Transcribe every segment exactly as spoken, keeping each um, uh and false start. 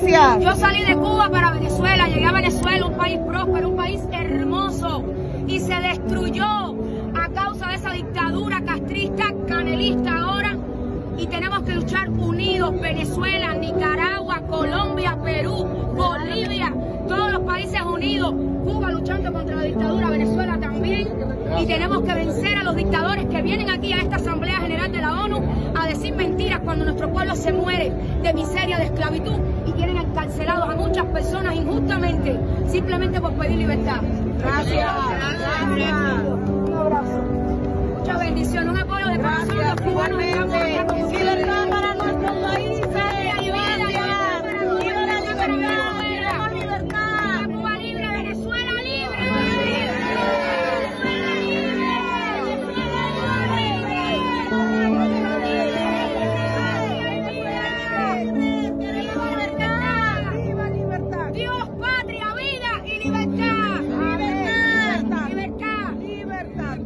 iglesia. Yo salí de Cuba para Venezuela, llegué a Venezuela, un país próspero, un país hermoso, y se destruyó a causa de esa dictadura castrista, canelista ahora, y tenemos que luchar unidos, Venezuela, Nicaragua, Colombia, Perú, Bolivia, todos los países unidos, Cuba luchando contra la dictadura, Venezuela también, y tenemos que vencer a los dictadores que vienen aquí a esta Asamblea General de la ONU a decir mentiras cuando nuestro pueblo se muere de miseria, de esclavitud, y tienen encarcelados a muchas personas injustamente, simplemente por pedir libertad. Gracias. Gracias. Un abrazo. Mucha bendición. Un apoyo de corazón a los cubanos. Libertad para nuestros países. Libertad, libertad, libertad, libertad, libertad. Cuba libre, Venezuela libre. Venezuela libre. Viva libertad. Viva libertad. Dios, patria, vida y libertad. Libertad. Libertad. Libertad.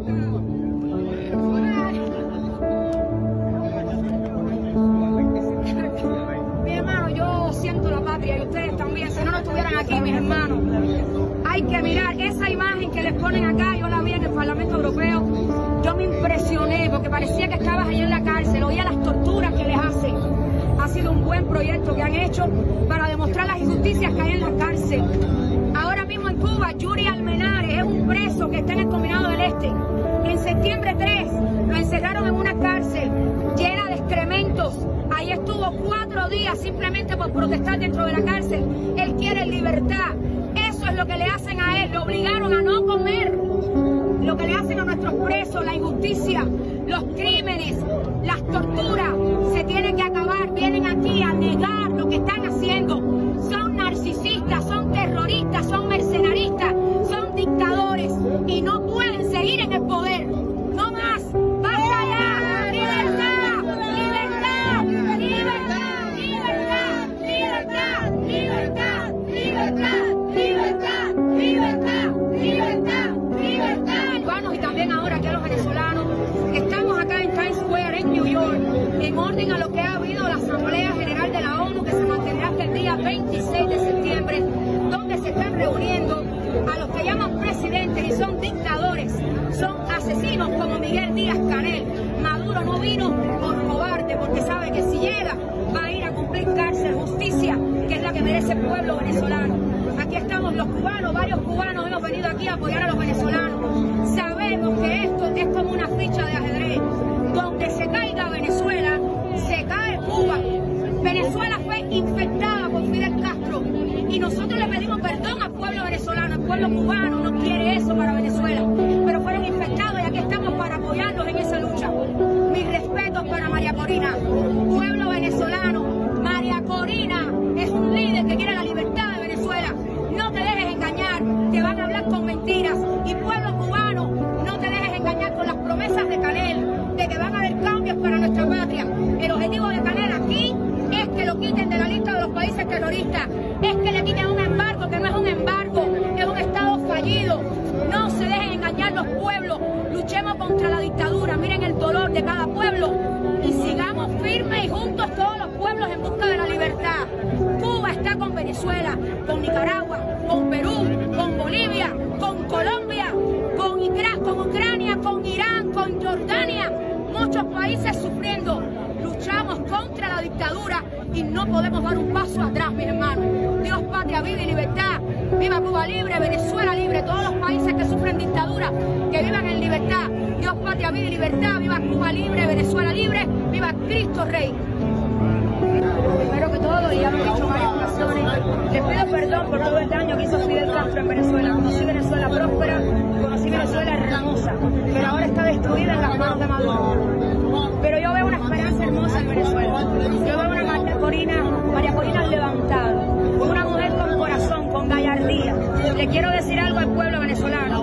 Si no, no estuvieran aquí, mis hermanos. Hay que mirar esa imagen que les ponen acá. Yo la vi en el Parlamento Europeo. Yo me impresioné porque parecía que estabas ahí en la cárcel. Oía las torturas que les hacen. Ha sido un buen proyecto que han hecho para demostrar las injusticias que hay en la cárcel. Ahora mismo en Cuba, Yuri Almenares es un preso que está en el Combinado del Este. En septiembre tres lo encerraron en una cárcel llena de excrementos. Ahí estuvo cuatro días simplemente por protestar dentro de la cárcel. Él quiere libertad. Eso es lo que le hacen a él. Lo obligaron a no comer. Lo que le hacen a nuestros presos, la injusticia, los crímenes, las torturas, se tienen que acabar. Vienen aquí a negar lo que están haciendo. Son narcisistas, son terroristas, son mercenaristas, son dictadores y no pueden seguir en el poder. No más. ¡Basta ya! ¡Libertad! Y también ahora que a los venezolanos estamos acá en Times Square, en New York, en orden a lo que ha habido la Asamblea General de la ONU, que se mantendrá hasta el día veintiséis de septiembre, donde se están reuniendo a los que llaman presidentes y son dictadores, son asesinos como Miguel Díaz-Canel. Maduro no vino por cobarde, porque sabe que si llega va a ir a cumplir cárcel, justicia, que es la que merece el pueblo venezolano. Aquí estamos los cubanos, varios cubanos hemos venido aquí a apoyar a los venezolanos. Sabemos que esto es como una ficha de ajedrez. Donde se caiga Venezuela, se cae Cuba. Venezuela fue infectada por Fidel Castro y nosotros le pedimos perdón al pueblo venezolano. El pueblo cubano no quiere eso para Venezuela, pero fueron infectados y aquí estamos para apoyarlos en esa lucha. Mis respetos para María Corina, pueblo venezolano. María Corina es un líder que quiere la libertad de Venezuela. No te dejes engañar, te van a hablar con mentiras. Y pueblo cubano, no te dejes engañar con las promesas de Canel, de que van a haber cambios para nuestra patria. El objetivo de Canel aquí es que lo quiten de la lista de los países terroristas, es que le quiten un embargo, que no es un embargo, es un Estado fallido. No se dejen engañar los pueblos, luchemos contra la dictadura, miren el dolor de cada pueblo y sigamos firmes y juntos todos los pueblos en busca de la libertad. Cuba está con Venezuela, con Nicaragua, con Perú, con Bolivia, con Colombia, con, Ucra- con Ucrania, con Irán, con Jordania, muchos países sufriendo. Luchamos contra la dictadura y no podemos dar un paso atrás, mis hermanos. Dios, patria, vida y libertad. Viva Cuba libre, Venezuela libre, todos los países que sufren dictadura, que vivan en libertad. Dios, patria, vida y libertad. Viva Cuba libre, Venezuela libre. Viva Cristo Rey. Primero que todo, y ya lo he dicho en varias ocasiones, les pido perdón por todo el daño que hizo Fidel Castro en Venezuela. Conocí Venezuela próspera, conocí Venezuela hermosa, pero ahora está destruida en las manos de Maduro. Pero yo veo una esperanza hermosa en Venezuela. Yo veo una María Corina, María Corina levantada, una mujer con corazón, con gallardía. Le quiero decir algo al pueblo venezolano,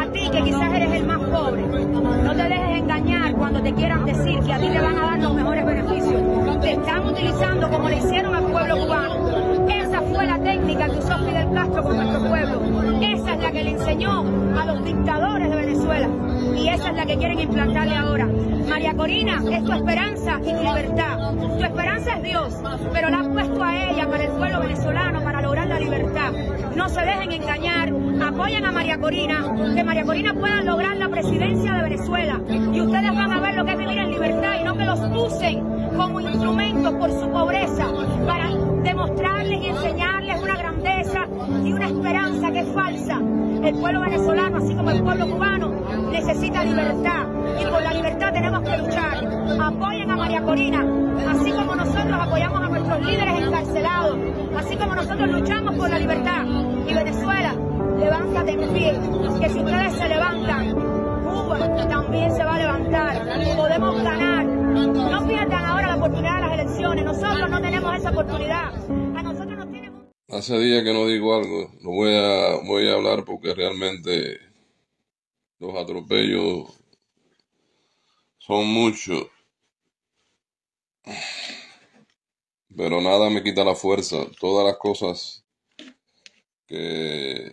a ti que quizás eres el más pobre, no te dejes engañar cuando te quieran decir que a ti te van a dar los mejores beneficios. Te están utilizando como le hicieron al pueblo cubano. Esa fue la técnica que usó Fidel Castro con nuestro pueblo. Esa es la que le enseñó a los dictadores de Venezuela. Y esa es la que quieren implantarle ahora. María Corina, es tu esperanza y tu libertad. Tu esperanza es Dios, pero la has puesto a ella para el pueblo venezolano. no se dejen engañar, apoyen a María Corina, que María Corina pueda lograr la presidencia de Venezuela, y ustedes van a ver lo que es vivir en libertad, y no que los usen como instrumentos por su pobreza, para demostrarles y enseñarles una grandeza y una esperanza que es falsa. El pueblo venezolano, así como el pueblo cubano, necesita libertad, y por la libertad tenemos que luchar. Apoyen a María Corina, así como nosotros apoyamos a nuestros líderes encarcelados, así como nosotros luchamos por la libertad. Y Venezuela, levántate en pie, que si ustedes se levantan, Cuba también se va a levantar, podemos ganar. No pierdan ahora la oportunidad de las elecciones, nosotros no tenemos esa oportunidad. A nosotros nos tienen... Hace días que no digo algo, no voy a, voy a hablar porque realmente los atropellos son muchos. Pero nada me quita la fuerza. Todas las cosas que,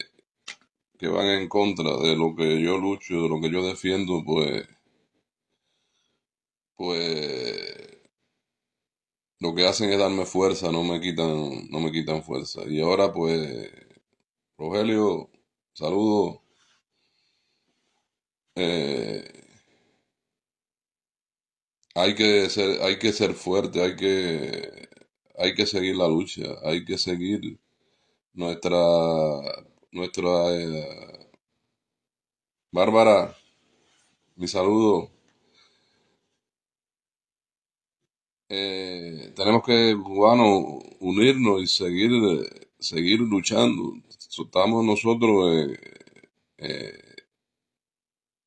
que van en contra de lo que yo lucho, de lo que yo defiendo, pues, pues lo que hacen es darme fuerza, no me quitan, no me quitan fuerza. Y ahora pues, Rogelio, saludo. Eh, Hay que ser, hay que ser fuerte, hay que, hay que seguir la lucha, hay que seguir nuestra, nuestra, eh, Bárbara, mi saludo. Eh, tenemos que, cubanos, unirnos y seguir, seguir luchando. Estamos nosotros eh, eh,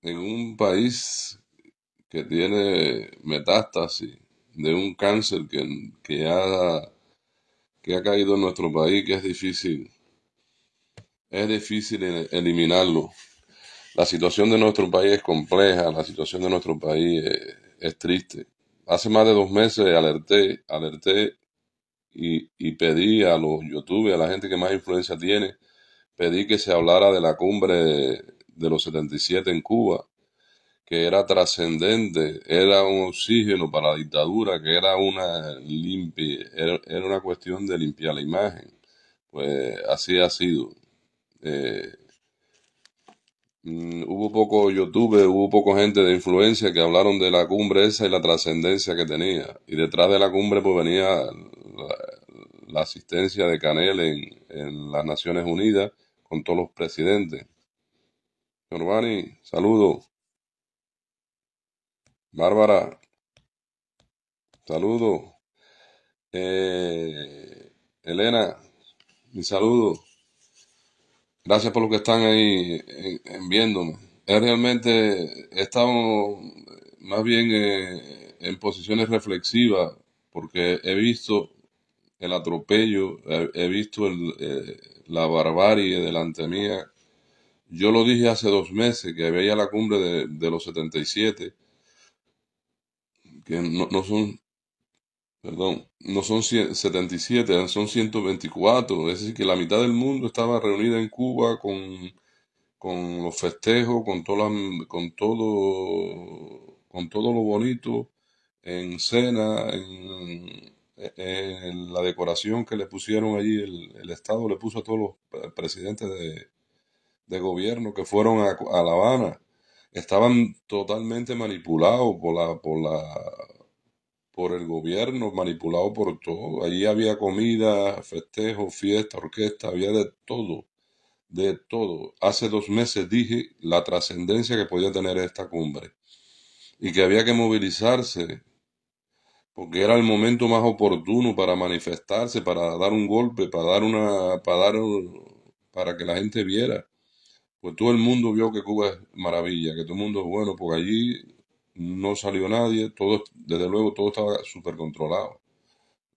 en un país que tiene metástasis de un cáncer que, que, ha, que ha caído en nuestro país, que es difícil, es difícil eliminarlo. La situación de nuestro país es compleja, la situación de nuestro país es, es triste. Hace más de dos meses alerté, alerté y, y pedí a los youtubers, a la gente que más influencia tiene, pedí que se hablara de la cumbre de, de los setenta y siete en Cuba, que era trascendente, era un oxígeno para la dictadura, que era una limpia, era, era una cuestión de limpiar la imagen. Pues así ha sido. Eh, mm, hubo poco YouTube, hubo poco gente de influencia que hablaron de la cumbre esa y la trascendencia que tenía. Y detrás de la cumbre pues venía la, la asistencia de Canel en, en las Naciones Unidas con todos los presidentes. Normani, saludos. Bárbara, saludo. Eh, Elena, mi saludo. Gracias por los que están ahí en, en viéndome. Es realmente, estamos más bien eh, en posiciones reflexivas, porque he visto el atropello, he, he visto el, eh, la barbarie delante mía. Yo lo dije hace dos meses, que veía la cumbre de, de los setenta y siete, que no, no son, perdón, no son setenta y siete, son ciento veinticuatro, es decir que la mitad del mundo estaba reunida en Cuba con, con los festejos, con, toda la, con, todo, con todo lo bonito, en cena, en, en la decoración que le pusieron allí, el, el Estado le puso a todos los presidentes de, de gobierno que fueron a, a La Habana. Estaban totalmente manipulados por la, por la, por el gobierno, manipulados por todo. Allí había comida, festejos, fiesta, orquesta, había de todo, de todo. Hace dos meses dije la trascendencia que podía tener esta cumbre y que había que movilizarse porque era el momento más oportuno para manifestarse, para dar un golpe, para dar una, para dar, para que la gente viera. Pues todo el mundo vio que Cuba es maravilla, que todo el mundo es bueno, porque allí no salió nadie, todo, desde luego todo estaba súper controlado.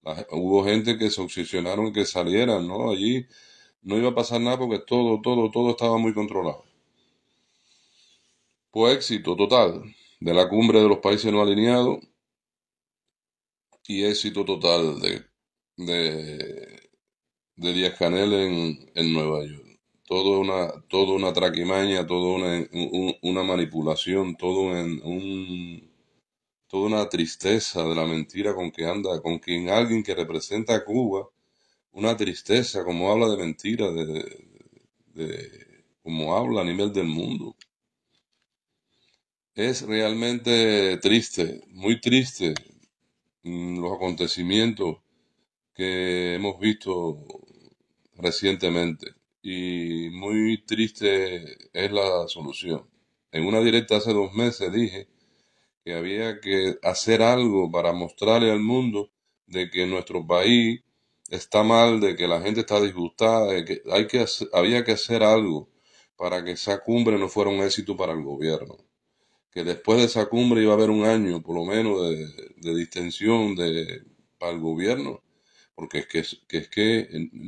La, hubo gente que se obsesionaron que salieran, ¿no? Allí no iba a pasar nada porque todo, todo, todo estaba muy controlado. Pues éxito total de la cumbre de los países no alineados y éxito total de, de, de Díaz-Canel en, en Nueva York. Todo una, todo una traquimaña, toda una, un, una manipulación, todo en un, toda una tristeza de la mentira con que anda, con quien alguien que representa a Cuba, una tristeza, como habla de mentiras, de, de, de, como habla a nivel del mundo. Es realmente triste, muy triste los acontecimientos que hemos visto recientemente, y muy triste es la solución. En una directa hace dos meses dije que había que hacer algo para mostrarle al mundo de que nuestro país está mal, de que la gente está disgustada, de que, hay que hacer, había que hacer algo para que esa cumbre no fuera un éxito para el gobierno. Que después de esa cumbre iba a haber un año por lo menos de, de distensión de, para el gobierno, porque es que, que es que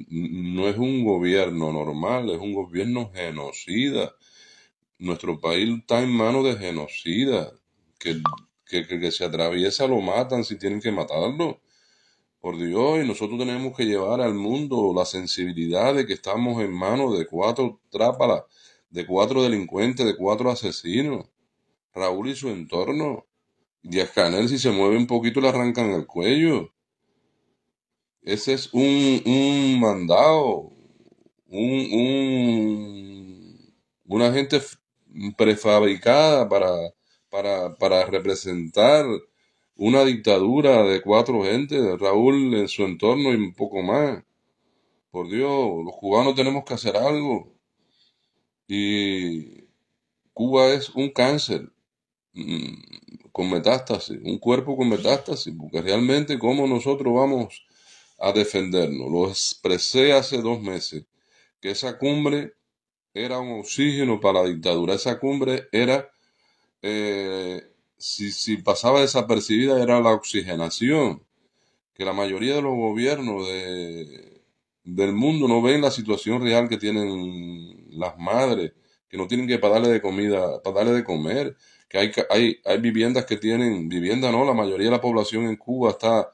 no es un gobierno normal, es un gobierno genocida. Nuestro país está en manos de genocidas, que, que, que, que se atraviesa lo matan si tienen que matarlo. Por Dios, y nosotros tenemos que llevar al mundo la sensibilidad de que estamos en manos de cuatro trápalas, de cuatro delincuentes, de cuatro asesinos. Raúl y su entorno. Díaz-Canel, si se mueve un poquito, le arrancan el cuello. Ese es un, un mandado, un, un, una gente prefabricada para, para, para representar una dictadura de cuatro gentes, Raúl en su entorno y un poco más. Por Dios, los cubanos tenemos que hacer algo. Y Cuba es un cáncer con metástasis, un cuerpo con metástasis, porque realmente cómo nosotros vamos a defendernos. Lo expresé hace dos meses, que esa cumbre era un oxígeno para la dictadura. Esa cumbre era... Eh, Si, si pasaba desapercibida era la oxigenación, que la mayoría de los gobiernos de, del mundo no ven la situación real que tienen las madres, que no tienen que pagarle de comida, pagarle de comer, que hay, hay, hay viviendas que tienen, vivienda no, la mayoría de la población en Cuba está,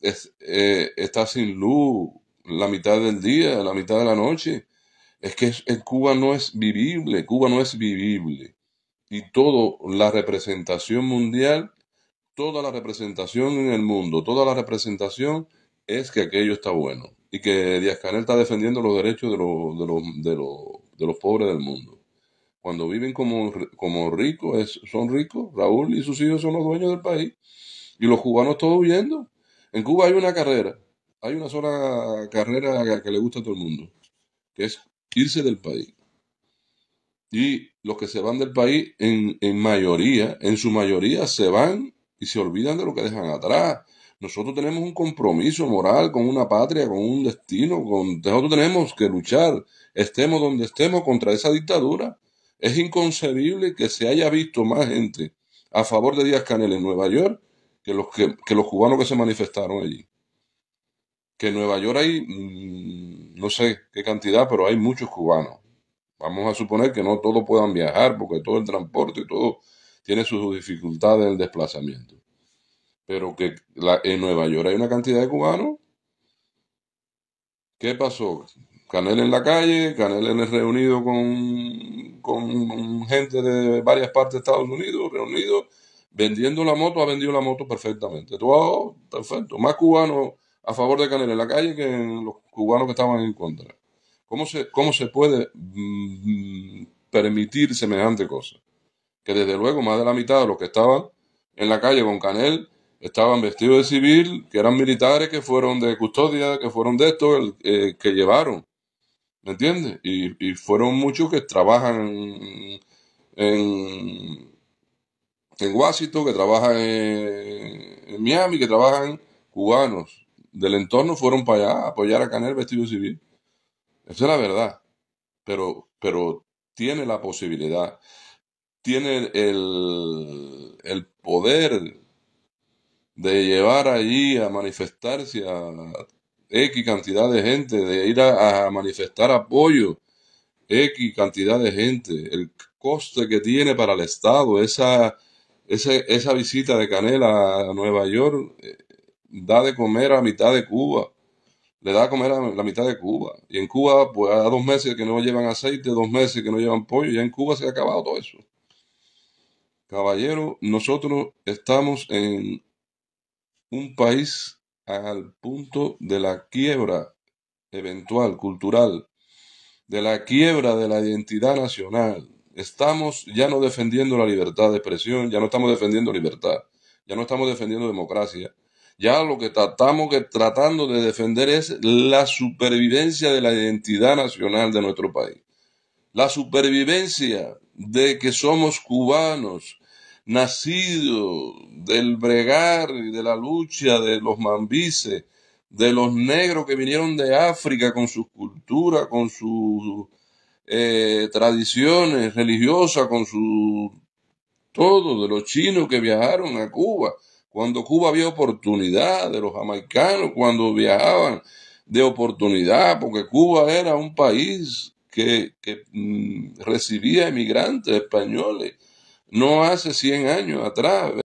es, eh, está sin luz la mitad del día, la mitad de la noche. Es que es, en Cuba no es vivible, Cuba no es vivible. Y toda la representación mundial, toda la representación en el mundo, toda la representación es que aquello está bueno. Y que Díaz-Canel está defendiendo los derechos de los, de los, de los, de los pobres del mundo. Cuando viven como, como ricos, es, son ricos, Raúl y sus hijos son los dueños del país. Y los cubanos todos huyendo. En Cuba hay una carrera, hay una sola carrera que, que le gusta a todo el mundo, que es irse del país. Y los que se van del país, en, en mayoría, en su mayoría, se van y se olvidan de lo que dejan atrás. Nosotros tenemos un compromiso moral con una patria, con un destino. Con... Nosotros tenemos que luchar, estemos donde estemos, contra esa dictadura. Es inconcebible que se haya visto más gente a favor de Díaz-Canel en Nueva York que los, que, que los cubanos que se manifestaron allí. Que en Nueva York hay, mmm, no sé qué cantidad, pero hay muchos cubanos. Vamos a suponer que no todos puedan viajar, porque todo el transporte y todo tiene sus dificultades en el desplazamiento. Pero que la, en Nueva York hay una cantidad de cubanos. ¿Qué pasó? Canel en la calle, Canel en el reunido con, con gente de varias partes de Estados Unidos, reunido, vendiendo la moto, ha vendido la moto perfectamente. Todo perfecto. Más cubanos a favor de Canel en la calle que en los cubanos que estaban en contra. ¿Cómo se, ¿Cómo se puede mm, permitir semejante cosa? Que desde luego más de la mitad de los que estaban en la calle con Canel estaban vestidos de civil, que eran militares, que fueron de custodia, que fueron de esto, el, eh, que llevaron. ¿Me entiendes? Y, y fueron muchos que trabajan en, en, en Washington, que trabajan en, en Miami, que trabajan cubanos del entorno, fueron para allá a apoyar a Canel vestido de civil. Esa es la verdad, pero, pero tiene la posibilidad, tiene el, el poder de llevar allí a manifestarse a X cantidad de gente, de ir a, a manifestar apoyo, X cantidad de gente, el coste que tiene para el Estado, esa, esa, esa visita de Canel a Nueva York eh, da de comer a mitad de Cuba. Le da a comer a la mitad de Cuba. Y en Cuba, pues, a dos meses que no llevan aceite, dos meses que no llevan pollo, ya en Cuba se ha acabado todo eso. Caballero, nosotros estamos en un país al punto de la quiebra eventual, cultural, de la quiebra de la identidad nacional. Estamos ya no defendiendo la libertad de expresión, ya no estamos defendiendo libertad, ya no estamos defendiendo democracia. Ya lo que estamos tratando de defender es la supervivencia de la identidad nacional de nuestro país. La supervivencia de que somos cubanos, nacidos del bregar y de la lucha de los mambises, de los negros que vinieron de África con su cultura, con sus eh, tradiciones religiosas, con su todo, de los chinos que viajaron a Cuba, cuando Cuba había oportunidad, de los jamaicanos cuando viajaban de oportunidad, porque Cuba era un país que, que mm, recibía emigrantes españoles no hace cien años atrás.